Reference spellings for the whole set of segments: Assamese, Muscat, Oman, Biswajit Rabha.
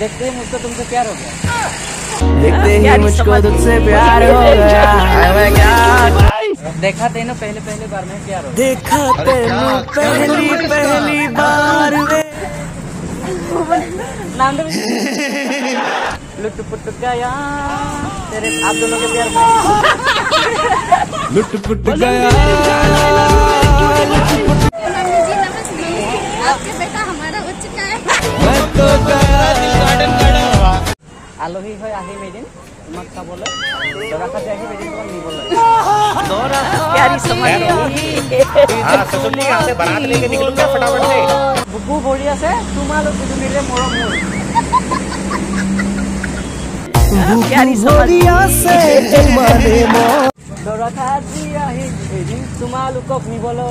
देखते ही मुझको तुमसे प्यार हो गया, देखते ही मुझको तुमसे प्यार हो गया। देखा तेनू पहली बार में प्यार हो, देखा तेनू पहली बार में नाम लुट पुट गया तेरे, आप दोनों के प्यार में लुट पुट गया। आपके बेटा हमारा उच्च का है आलोही हो आही मेडिन मक्का बोले दोरा का जाही मेडिन को नहीं बोले दोरा प्यारी समझ रही। हां ससुली यहां से बारात लेके निकलूंगा फटाफट से। बुब्बू बोलिया से तुम्हारा लोग दुनिया रे मोरो मोर प्यारी समझिया से तुम्हारे मोर दोरा का जिया ही मेडिन तुम्हारा लोग को नहीं बोले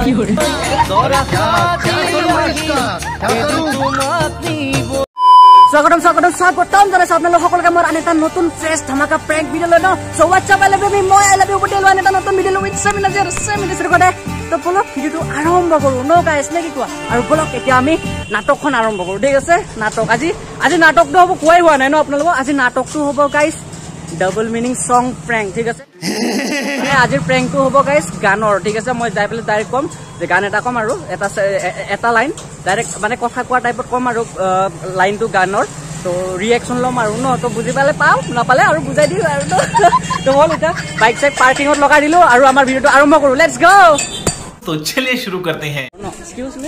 दोरा का तुम्हारी। स्वागतम स्वागतम स्वागतम जनाइছো আপোনালোকসকলকে মোৰ আন এটা নতুন ফ্ৰেছ ধমাকা প্ৰেংক ভিডিঅ' লৈ ন। So what's up I love you মই আই লাভ ইউ বডিল আন এটা নতুন ভিডিঅ' লৈ চেমিনাৰ কৰে। তো বলক ভিডিঅ'টো আৰম্ভ কৰো ন গাইছ নে কি কোৱা। আৰু বলক এতিয়া আমি নাটকখন আৰম্ভ কৰো ঠিক আছে। নাটক আজি নাটকটো হ'ব কোৱাই হোৱা নাই ন আপোনালোকক। আজি নাটকটো হ'ব guys double meaning song prank ঠিক আছে। আজিৰ প্ৰেংকটো হ'ব গাইছ গানৰ ঠিক আছে। মই যাই পেলাই ডাইৰেক্ট কম যে গান এটা কম আৰু এটা লাইন डायरेक्ट माने कथा क्या टाइप कम और लाइन तो गानर तो रिएक्शन लम और न तो बुझी पाले पाओ नपाले और बुझा दी तो हल इतना बाइक साइक पार्किंग लगा दिल और आम भिडियो तो आरम्भ करूँ। लेट्स गो तो चलिए शुरू करते हैं। इनफॉरमेशन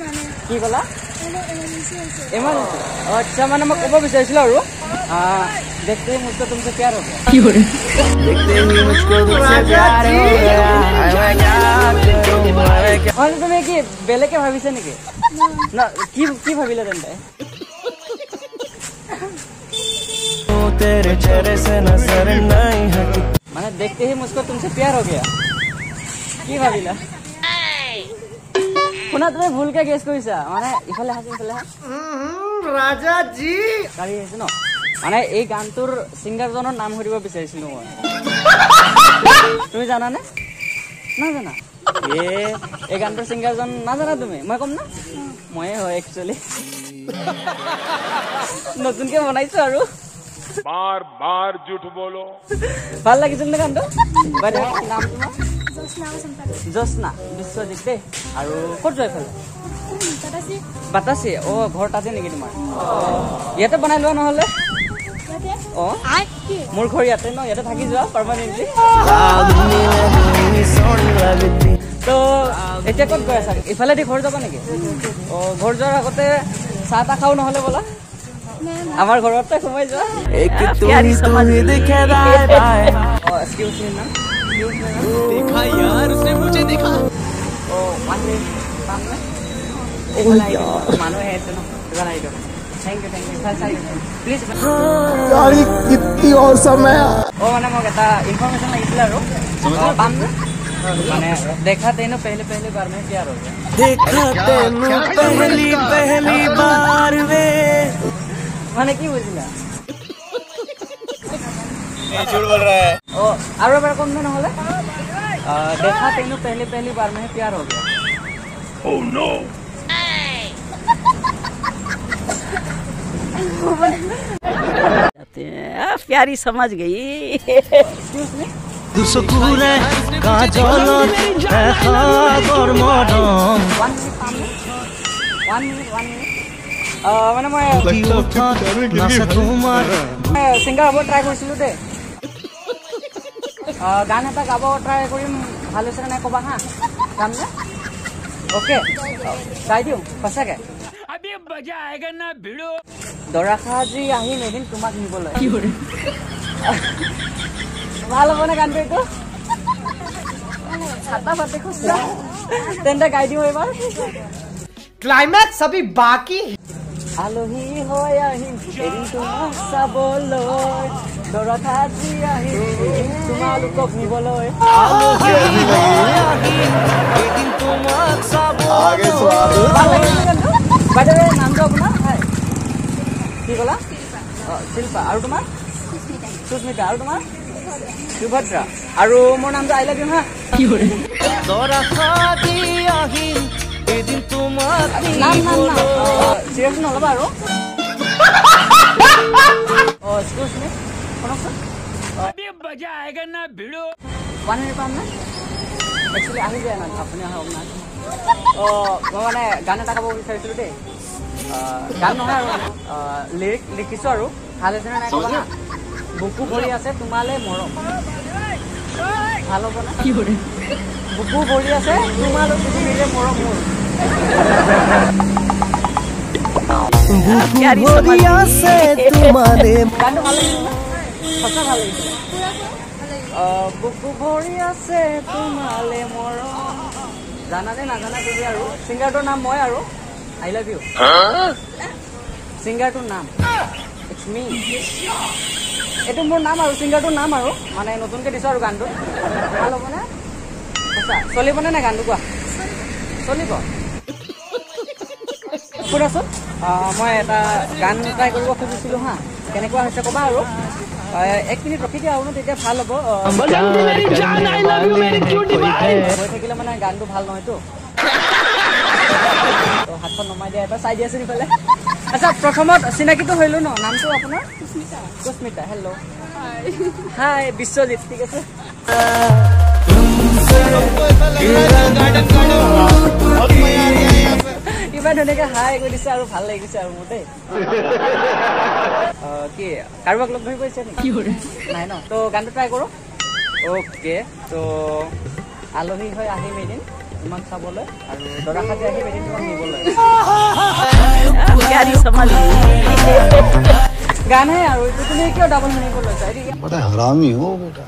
लगे कि कला इमरजेंसी। अच्छा माने मैं कब विचारছিল আৰু देखते ही मुझको तुमसे प्यार हो गया। क्यों रे देखते ही मुझको तुमसे प्यार हो गया। आई क्या और तुम्हें कि बेले के भाविसे नेकी ना की भाविले दंडा तो तेरे चेहरे से नजर नहीं हटी माने देखते ही मुझको तुमसे प्यार हो गया की भाविला ना तुम्हें भूल के गेस करिसा माने इफाले हासि इफाले राजा जी गाड़ी हैसिन माने ए गानतुर सिंगर जनर नाम हरिब बिचारिसिनु মই। তুমি জানা না না জানা এ গানতुर सिंगर जन ना জানা তুমি মই কম না মই হয় एक्चुअली নতুন কে বনাইছো আৰু बार बार झूठ बोलो ভাল লাগিছে না গানটো বাৰে নাম তোমা जोस्ना बिस्वजीत दे और कत जाए फल बतासी ओ घर ताजे नेकी तुम इते बना लो ना मोर घर इते न इते थी जा परमानेंटली। तो इतना कत गई सर इफाले घर जाबा नेकी घर जोर आगते चाह ता खाओ ना बोला आमार घरते सोमाय जा एक्सक्यूज मी ना देखा यार उसने मुझे देखा ओ माने सामने ओ यार मानो है तो बनाई दो। थैंक यू सर प्लीज यार कितनी और समय ओ माने मो कहता इंफॉर्मेशन लागिसला रो सामने माने देखा तेनू पहली बार में प्यार हो गया। देखा तेनू पहली बार में माने की बुझला झूठ बोल रहा है। ओ और बार कौन में ना होला देखा तेनू पहली बार में प्यार हो गया। ओह नो प्यारी समझ गई। सुकूने का जलन है खाबर मदम 1 minute माने मैं सिंगर अब ट्राई करसिलु दे गान एटा गाब ट्राई करिम भालो से ना कबा हां गान ना ओके गाइ दिउ फसा के अबे मजा आएगा ना भिड़ो दोराखा जी आही मेदिन तुमाक निबोले भालो बने गान पे तो छाता फटे खुश तेनटा गाइ दिउ एबार क्लाइमैक्स अभी बाकी आलोही हो आही मेदिन तुमा सा बोलो दोराखा जी आही आगे नाम तो अपना है शिल्पा और तुम सुस्मिता और तुम सुभद्रा और मोर नाम आई लव यू हाँ सीरियस नलबा मजा आएगा ना भिड़ो 1 मिनट पाम ना एक्चुअली आगे जाए ना अपने हम ना मैं मैं गान एट गाब विचार दे गान ना लिरिक लिखी भाई ना कबा बुकू भरी आसे तुम्हारे मरम भल हम ना बुकू भरी आसे तुम्हारे मरम गान सचा भल बुकू भरी आसे तुम्हारे मरम जाना ने नाजाना तुझे और सिंगारटर नाम मैं और आई लव यू सिंगारटर नाम इट्स मी एटो मोर नाम और सिंगारटर नाम और माने नतुन के दिसो और गान तो ভাল হ'ব না আচ্ছা চলিব না গান কোৱা চলিব পুৰাছ মই এটা গান ট্রাই কৰিব খুজিছিলো হা কেনে কোৱা হৈছে কবা আৰু 1 মিনিট ৰখি দিয়া আৰু তেতিয়া ভাল হ'ব মেৰি জান আই লাভ ইউ মেৰি কিউট ডিভাইন মই থাকিলে মানে গানটো ভাল নহয় তো তো হাতখন নমাই দিয়া এটা চাই দিয়াছিনি কলে अच्छा प्रथम चिनाकी तो हलो न नाम तो अपना सुस्मिता हेलो हाय बिश्वजीत ठीक है इमान धुनिया हाय कर दिशा और भल लगे और मोर दे कि कारोबाक लग धरि पैसे नहीं न तो गान ट्राई करो ओके तो आलही है आम एदिन तुमक चाबले और दरा खाती आम एदिन तुमक निबले गान है यार तो तुम्हें क्यों डबल मीनिंग बोल रहा है बड़ा हरामी हो बेटा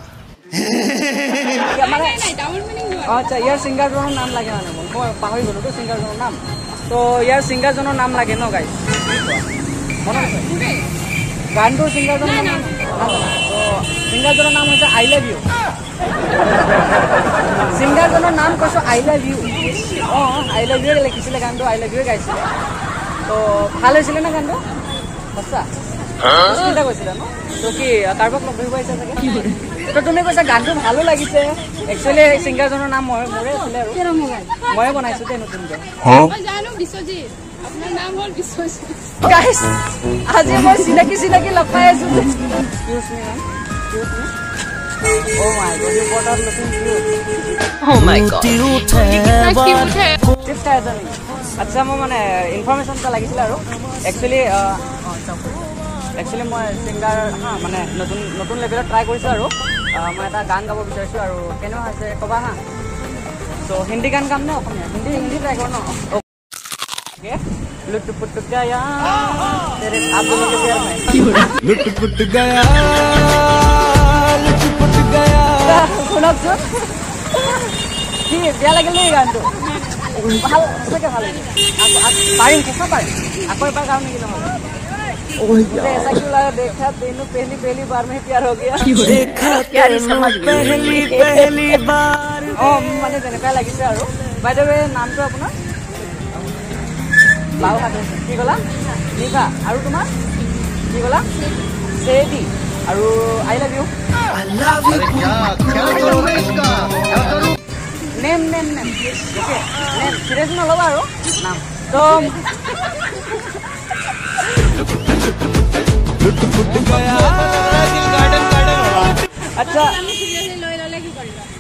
नहीं डबल मीनिंग अच्छा यार सिंगर जोनो नाम लागे माने मो पाहई बोलो तो सिंगर जोनो नाम तो यार सिंगर जोनो नाम लागे न गाइस मन है गान तो सिंगर जोनो नाम तो सिंगर जोनो नाम है आई लव यू सिंगर जोनो नाम कसो I love you oh I love you लिखिसले गान तो आई लव यू गाइस तो ভাল হৈছিলে না গানটো সঁচা সুস্মিতা কৈছিলা ন তো কি কাৰোবাক লগ ধৰিব আহিছা চাগে তো তুমি কৈছা গানটো ভালো লাগিছে একচুৱেলি সিংগাৰজনৰ নাম মোৰে আছিলে আৰু মই বনাইছো তে নতুন গান মই জানো বিশ্বজিত আপোনাৰ নাম হ'ল বিশ্বজিত গাইস আজি মই চিনাকি লপাই আছো oh my God you what are looking cute oh my God किस का जानी अच्छा म माने इनफॉरमेशन ता लागिसला आरो एक्चुअली म सिंगर हां माने नतुन नतुन लेभेल ट्राई কৰিছো आरो म এটা গান গাব বিচাৰিছো আৰু কেনে আছে কবা হাঁ সো হিন্দি গান গাম না অসমীয়া হিন্দি ট্রাই কৰ ন ओके लुट पुट गया तेरे आप लोगों के प्यार में लुट पुट गया सुनक सुन कि बेया लगे गान तो भाल सके भाल पारिम कैसा पारिम आपको एक बार गाँव नहीं गिला ऐसा क्यों लगा देखा तेनू पहली बार में प्यार हो गया देखा प्यारी समझ पहली बार ओ मैंने तेने बेया लगी और बाय द वे नाम तो अपना बाबू हाथ कि कला निका और तुम कि कला सेवी और I love you name name name okay name serious न लबा और नाम तो अच्छा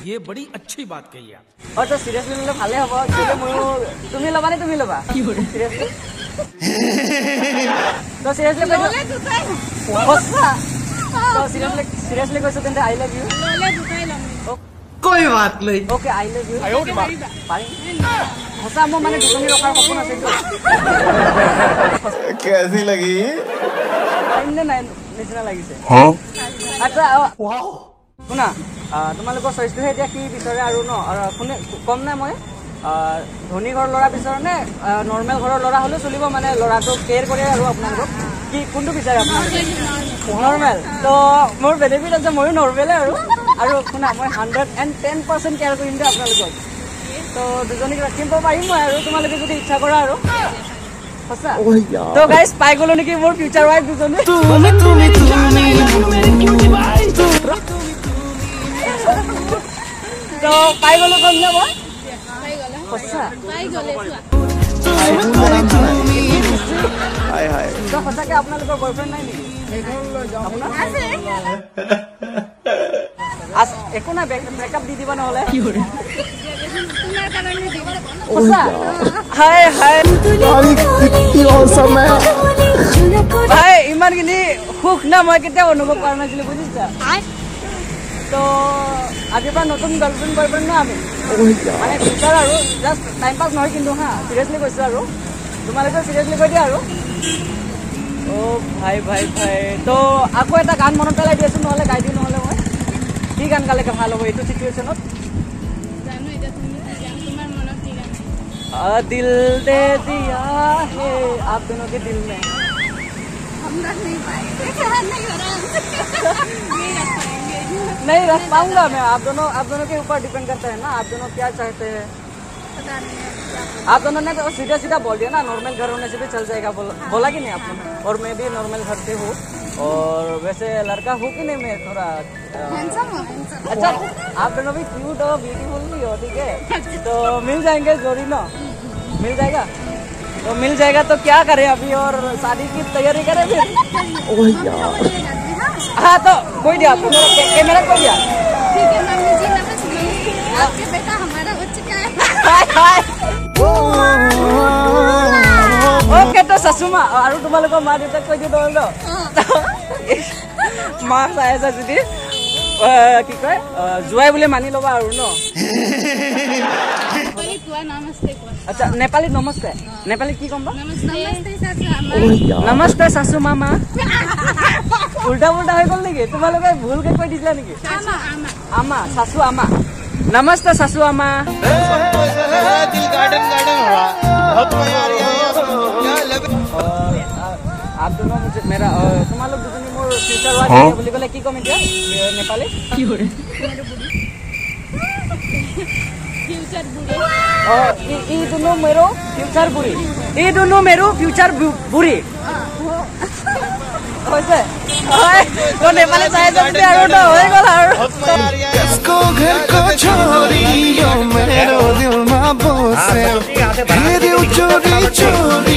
ये बड़ी अच्छी बात कही आप अच्छा सीरियसली लले ভালে হ'ব কিন্তু মই তুমি লবা নে তুমি লবা सीरियसली तो सीरियसली কৈছো सीरियसली कैसे कहते आई लव यू कोई बात नहीं ओके आई लव यू हसा मैं मैंने दुकानी रखा सपन आसे कैसी लगी निचना लगी अच्छा वाओ सुना तुम लोग चॉइस तो है कि विचारे और न कम ना मैं धनी घर लड़ा विचार ने नॉर्मल घर लड़ा हम चलो मैं लड़ा केयर करे और अपना कि कुंडु बिचारे नॉर्मल तो मोर बेनिफिट आज मैं नॉर्मल और शुना मैं 110% केयर करें अपना तो दूजनी रखी पारिम मैं तुम लोग इच्छा करा तो गाइस पाइगोलोनी की वो फ्यूचर वाइफ दूसरे तो पाइगोलो कौन ना वो हाय हाय तो फसा के अपना लोग बॉयफ्रेंड नहीं एको ना ब्रेकअप दी दीवा ना हाय हाय कितनी औसम है हाय इमान के लिए खुश ना मैं कितना अनुभव करना चाहिए बुझता हाय तो आपके पास नतुन गर्लफ्रेंड बॉयफ्रेंड ना आवे माने फ्यूचर आरो जस्ट टाइम पास নহয় কিন্তু হা সিরিয়াসলি কইছো আৰু তোমালোকে সিরিয়াসলি কৈ দিয়া আৰু ও ভাই ভাই ভাই তো আকো এটা গান মনত পেলাই দিছো নহলে গাই দিও নহলে মই কি গান গালে ভাল হ'ব এইটো সিচুৱেচনত दिल दे दिया है आप दोनों के दिल में हम रख नहीं पाएंगे नहीं रख पाऊंगा मैं आप दोनों के ऊपर डिपेंड करता है ना आप दोनों क्या चाहते हैं पता नहीं आप दोनों ने तो सीधा सीधा बोल दिया ना नॉर्मल घर होने से भी चल जाएगा बोला कि नहीं आपने और मैं भी नॉर्मल घर से हूँ और वैसे लड़का हो कि नहीं मैं थोड़ा अच्छा आप दोनों भी क्यूट और ब्यूटीफुल भी हो ठीक है तो मिल जाएंगे जोड़ी ना मिल जाएगा तो क्या करें अभी और शादी की तैयारी करें फिर हाँ तो कोई दिया आपको कैमरा कोई दिया ठीक है मम्मी जी नमस्कार आपके बेटा हमारा बच्चा क्या है ओके तो ससुमा और तुम लोगों को माँ देता कोई जो बोल दो माँ सायसा जुदी की कोई जुआई बोले मानी लोग आरु नो नेपाली कुआ नमस्ते कुआ अच्छा नेपाली की कौन बा नमस्ते सासु मामा उल्टा उल्टा है कौन लेके तुम लोग भूल के कोई डिज़ला नहीं आमा सासु आमा नमस्ते सासु आमा दिल गार्डन गार्डन हो रहा बहुत मजा आ रहा है आप दोनों मुझे मेरा तुम लोग दूसरी मोर फ्यूचर वाइफ है बोली बोले की कमेंट है नेपाली क्यों रे फ्यूचर बुरी और ई दोनों मेरो फ्यूचर बुरी वैसे ओए तो नेपाली चाहे तो भी आरो तो होय गला इसको घर को छोड़ी यो मेरो दिल मां बोसे मेरे दिल चोरी